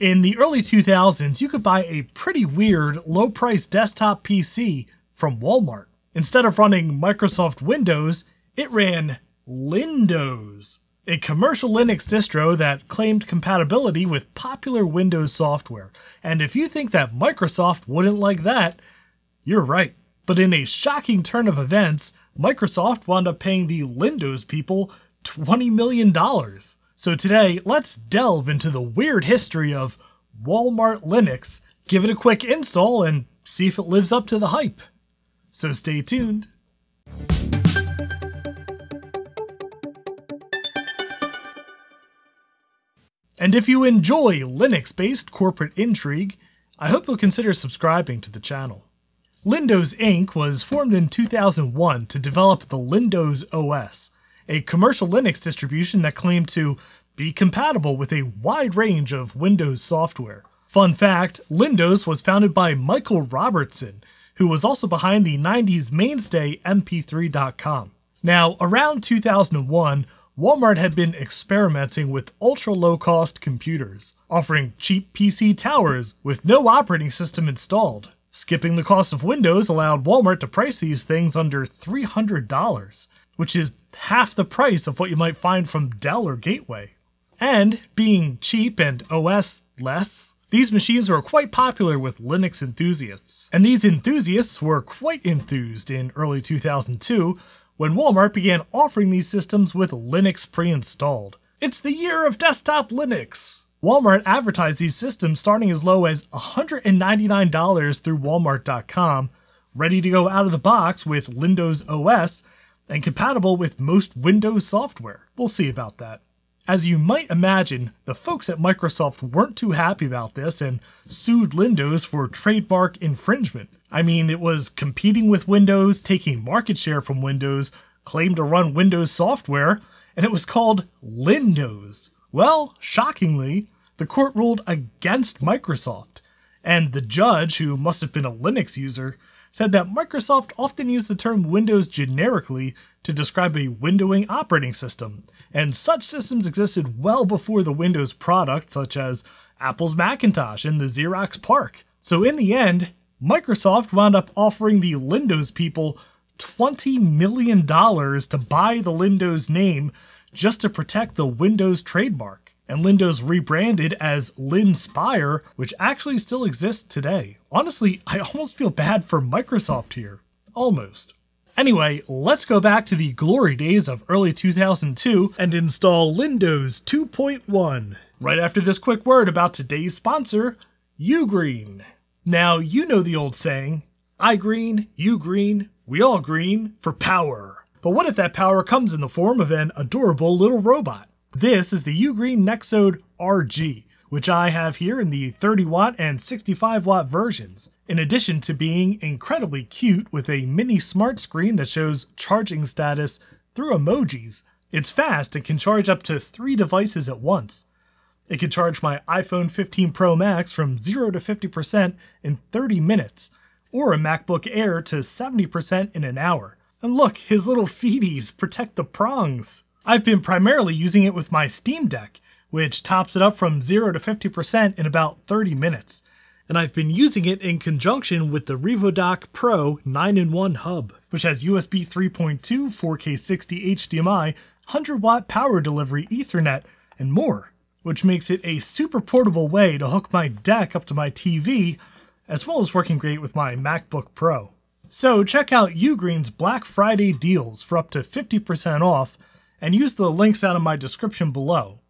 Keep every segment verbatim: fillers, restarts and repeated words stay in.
In the early two thousands, you could buy a pretty weird low-priced desktop P C from Walmart. Instead of running Microsoft Windows, it ran Lindows, a commercial Linux distro that claimed compatibility with popular Windows software. And if you think that Microsoft wouldn't like that, you're right. But in a shocking turn of events, Microsoft wound up paying the Lindows people twenty million dollars. So today, let's delve into the weird history of Walmart Linux, give it a quick install, and see if it lives up to the hype. So stay tuned. And if you enjoy Linux-based corporate intrigue, I hope you'll consider subscribing to the channel. Lindows Incorporated was formed in two thousand one to develop the Lindows O S, a commercial Linux distribution that claimed to be compatible with a wide range of Windows software. Fun fact, Lindows was founded by Michael Robertson, who was also behind the nineties mainstay m p three dot com. Now, around two thousand one, Walmart had been experimenting with ultra-low-cost computers, offering cheap P C towers with no operating system installed. Skipping the cost of Windows allowed Walmart to price these things under three hundred dollars, which is half the price of what you might find from Dell or Gateway. And being cheap and O S less, these machines were quite popular with Linux enthusiasts. And these enthusiasts were quite enthused in early two thousand two when Walmart began offering these systems with Linux pre-installed. It's the year of desktop Linux! Walmart advertised these systems starting as low as one hundred ninety-nine dollars through walmart dot com, ready to go out of the box with Lindows O S and compatible with most Windows software. We'll see about that. As you might imagine, the folks at Microsoft weren't too happy about this and sued Lindows for trademark infringement. I mean, it was competing with Windows, taking market share from Windows, claimed to run Windows software, and it was called Lindows. Well, shockingly, the court ruled against Microsoft, and the judge, who must have been a Linux user, said that Microsoft often used the term Windows generically to describe a windowing operating system, and such systems existed well before the Windows product, such as Apple's Macintosh and the Xerox PARC. So in the end, Microsoft wound up offering the Lindows people twenty million dollars to buy the Lindows name just to protect the Windows trademark. And Lindows rebranded as Linspire, which actually still exists today. Honestly, I almost feel bad for Microsoft here. Almost. Anyway, let's go back to the glory days of early two thousand two and install Lindows two point one, right after this quick word about today's sponsor, Ugreen. Now, you know the old saying, I green, you green, we all green for power. But what if that power comes in the form of an adorable little robot? This is the Ugreen Nexode R G, which I have here in the thirty watt and sixty-five watt versions, in addition to being incredibly cute with a mini smart screen that shows charging status through emojis. It's fast and can charge up to three devices at once. It can charge my iPhone fifteen Pro Max from zero to fifty percent in thirty minutes, or a MacBook Air to seventy percent in an hour. And look, his little feeties protect the prongs. I've been primarily using it with my Steam Deck, which tops it up from zero to fifty percent in about thirty minutes. And I've been using it in conjunction with the Revodock Pro nine in one hub, which has U S B three point two, four K sixty H D M I, one hundred watt power delivery Ethernet, and more, which makes it a super portable way to hook my deck up to my T V, as well as working great with my MacBook Pro. So check out Ugreen's Black Friday deals for up to fifty percent off and use the links out of my description below.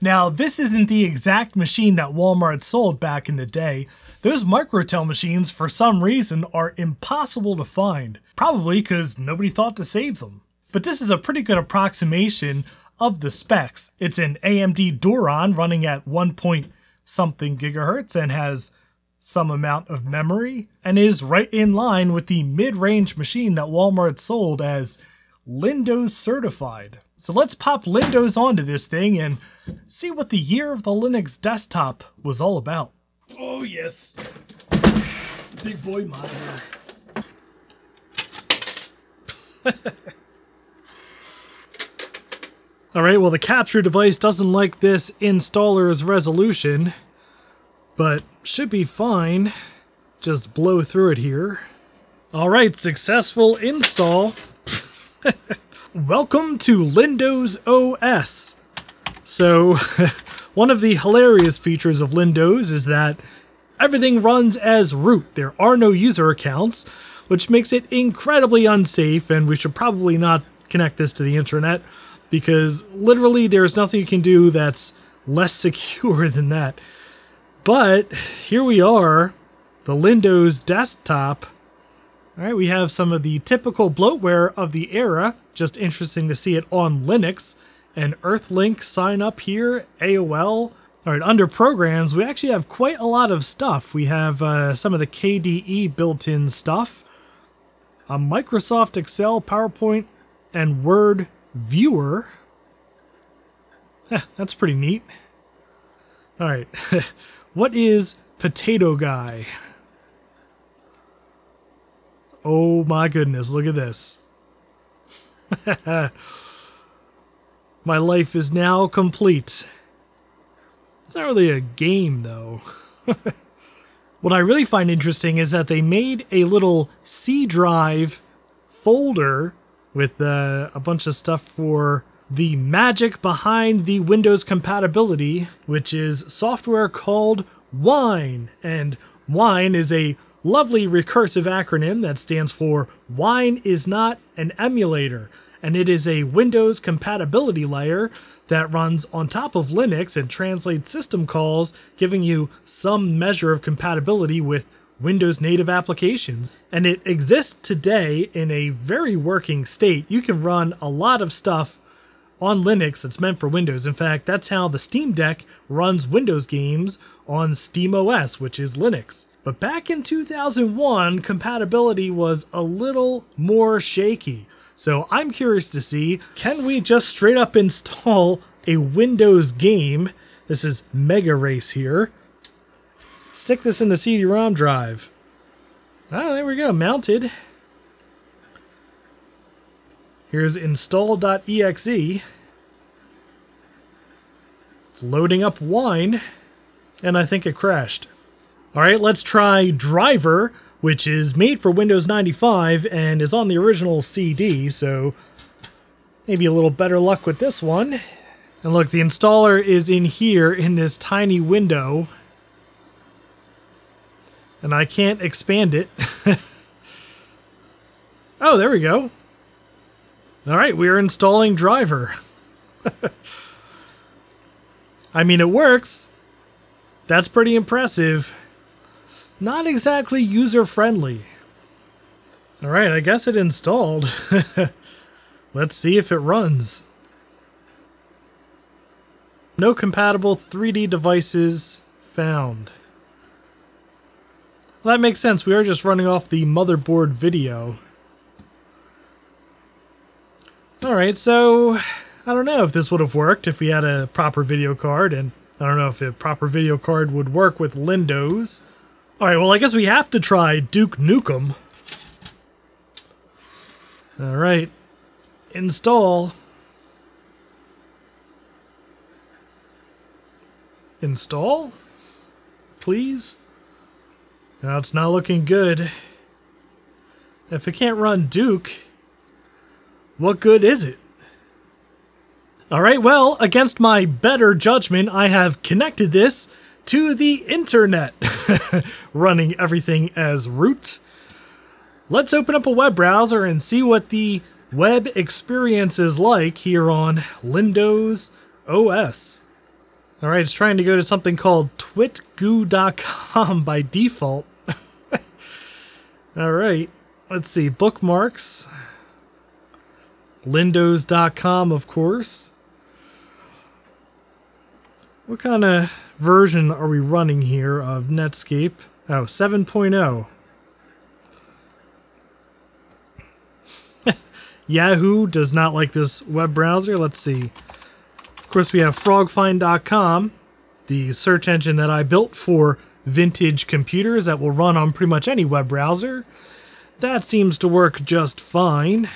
Now, this isn't the exact machine that Walmart sold back in the day. Those Microtel machines, for some reason, are impossible to find, probably because nobody thought to save them. But this is a pretty good approximation of the specs. It's an A M D Duron running at one point something gigahertz and has some amount of memory, and is right in line with the mid-range machine that Walmart sold as Lindows certified. So let's pop Lindows onto this thing and see what the year of the Linux desktop was all about. Oh yes, big boy monitor. All right, well the capture device doesn't like this installer's resolution, but should be fine. Just blow through it here. Alright, successful install. Welcome to Lindows O S. So, one of the hilarious features of Lindows is that everything runs as root. There are no user accounts, which makes it incredibly unsafe, and we should probably not connect this to the internet, because literally there's nothing you can do that's less secure than that. But here we are, the Lindows desktop. All right, we have some of the typical bloatware of the era. Just interesting to see it on Linux. And Earthlink sign up here, A O L. All right, under programs, we actually have quite a lot of stuff. We have uh, some of the K D E built-in stuff, a Microsoft Excel, PowerPoint, and Word viewer. Eh, that's pretty neat. All right, what is Potato Guy? Oh my goodness, look at this. My life is now complete. It's not really a game though. What I really find interesting is that they made a little C drive folder with uh, a bunch of stuff for the magic behind the Windows compatibility, which is software called Wine. And Wine is a lovely recursive acronym that stands for Wine is not an emulator, and it is a Windows compatibility layer that runs on top of Linux and translates system calls, giving you some measure of compatibility with Windows native applications. And it exists today in a very working state. You can run a lot of stuff on Linux that's meant for Windows. In fact, that's how the Steam Deck runs Windows games on SteamOS, which is Linux. But back in two thousand one, compatibility was a little more shaky. So I'm curious to see, can we just straight up install a Windows game? This is Mega Race here. Stick this in the C D ROM drive. Ah, there we go, mounted. Here's install dot E X E. It's loading up Wine, and I think it crashed. All right, let's try Driver, which is made for Windows ninety-five and is on the original C D, so maybe a little better luck with this one. And look, the installer is in here in this tiny window, and I can't expand it. Oh, there we go. All right, we are installing Driver. I mean, it works. That's pretty impressive. Not exactly user-friendly. All right, I guess it installed. Let's see if it runs. No compatible three D devices found. Well, that makes sense. We are just running off the motherboard video. All right, so I don't know if this would have worked if we had a proper video card, and I don't know if a proper video card would work with Lindows. Alright, well, I guess we have to try Duke Nukem. Alright. Install. Install? Please? No, it's not looking good. If it can't run Duke, what good is it? Alright, well, against my better judgment, I have connected this to the internet, running everything as root. Let's open up a web browser and see what the web experience is like here on Lindows O S. All right, it's trying to go to something called twitgoo dot com by default. All right, let's see, bookmarks. Lindows dot com, of course. What kind of version are we running here of Netscape? Oh, seven point oh. Yahoo does not like this web browser. Let's see. Of course, we have frog find dot com, the search engine that I built for vintage computers that will run on pretty much any web browser. That seems to work just fine.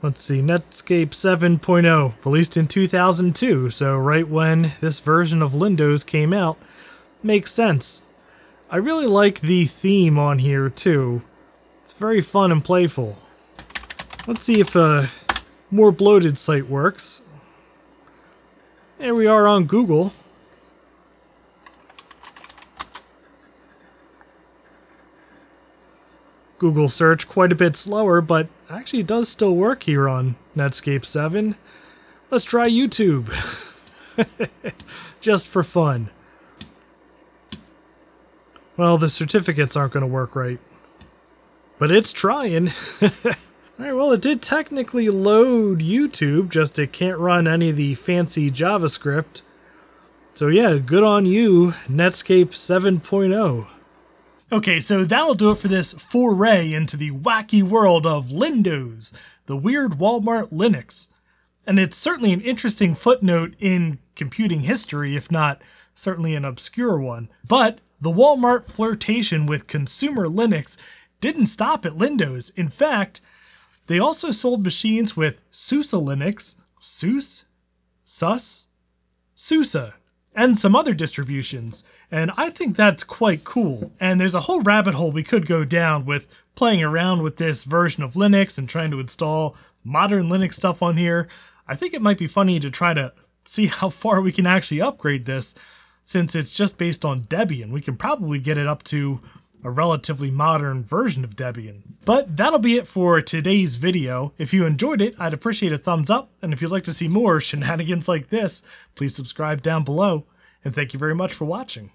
Let's see, Netscape seven point oh, released in two thousand two, so right when this version of Lindows came out. Makes sense. I really like the theme on here too. It's very fun and playful. Let's see if a more bloated site works. There we are on Google. Google search quite a bit slower, but actually it does still work here on Netscape seven. Let's try YouTube. Just for fun. Well, the certificates aren't going to work right. But it's trying. Alright, well it did technically load YouTube, just it can't run any of the fancy JavaScript. So yeah, good on you, Netscape seven point oh. Okay, so that'll do it for this foray into the wacky world of Lindows, the weird Walmart Linux. And it's certainly an interesting footnote in computing history, if not certainly an obscure one. But the Walmart flirtation with consumer Linux didn't stop at Lindows. In fact, they also sold machines with SUSE Linux, SUSE, SUS, SUSE, and some other distributions, and I think that's quite cool. And there's a whole rabbit hole we could go down with playing around with this version of Linux and trying to install modern Linux stuff on here. I think it might be funny to try to see how far we can actually upgrade this, since it's just based on Debian. We can probably get it up to a relatively modern version of Debian. But that'll be it for today's video. If you enjoyed it, I'd appreciate a thumbs up, and if you'd like to see more shenanigans like this, please subscribe down below, and thank you very much for watching.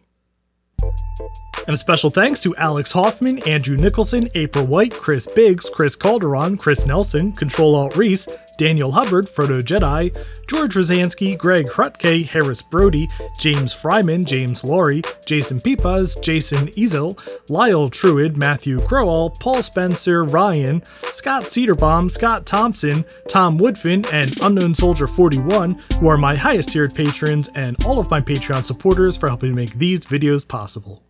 And a special thanks to Alex Hoffman, Andrew Nicholson, April White, Chris Biggs, Chris Calderon, Chris Nelson, Control Alt Reese, Daniel Hubbard, Frodo Jedi, George Rosansky, Greg Hrutke, Harris Brody, James Fryman, James Laurie, Jason Pipas, Jason Ezel, Lyle Truitt, Matthew Crowell, Paul Spencer, Ryan, Scott Cedarbaum, Scott Thompson, Tom Woodfin, and Unknown Soldier forty-one, who are my highest tiered patrons, and all of my Patreon supporters for helping to make these videos possible.